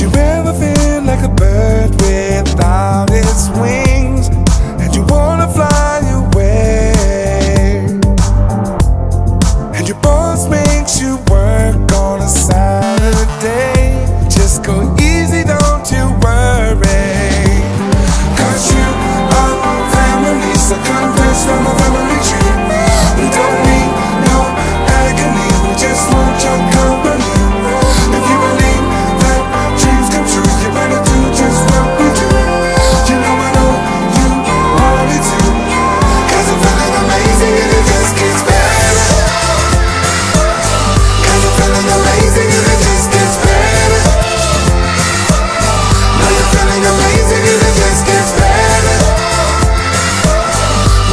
Did you ever feel like a bird without its wings, and you wanna fly away, and your boss makes you work on a Saturday? Just go easy, don't you worry, 'cause you are family, so come rest from a family tree. We don't need no agony, we just want your company. If you believe that dreams come true, you better do just what we do. You know I know you wanted to, 'cause I'm feeling amazing and it just gets better. 'Cause I'm feeling amazing and it just gets better. Now you're feeling amazing and it just gets better.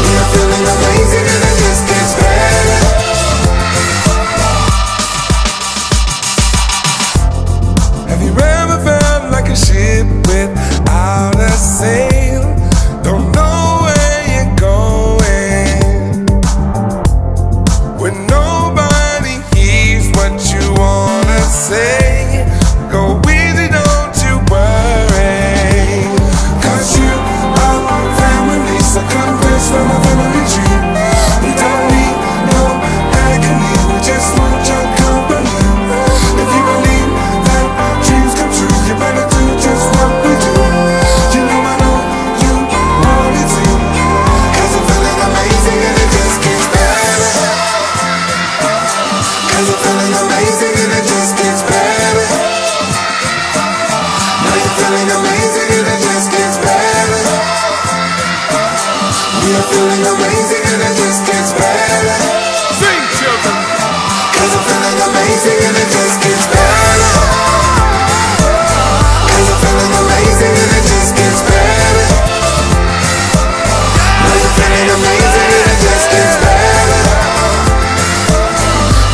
We are feeling amazing and it just gets better. Have you ever felt like a ship without a sail? Don't know where you're going, when nobody hears what you wanna say. Go easy, don't you worry, 'cause you are family, so come rest from a family tree. We don't need no agony, we just want your company. If you believe that dreams come true, you better do just what we do. You know I know you wanted to, 'cause I'm feeling amazing and it just gets better. 'Cause I'm feeling amazing and it just gets better. Now you're feeling amazing and it just gets better. We are feeling amazing and it just gets better. Sing, children. 'Cause I'm feeling amazing and it just gets better. 'Cause I'm feeling amazing and it just gets better. Now you're feeling amazing and it just gets better.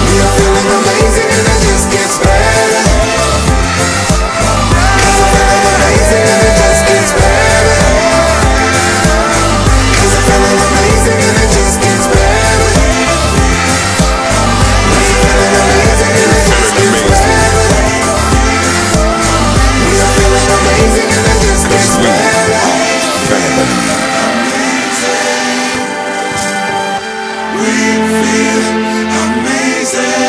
We are feeling amazing and it just gets better. 'Cause I'm feeling amazing and it just gets better. 'Cause I'm feeling amazing and it just gets better. 'Cause I'm feeling amazing and it just gets better. We are feeling amazing and it just gets better. Amazing. We feel amazing.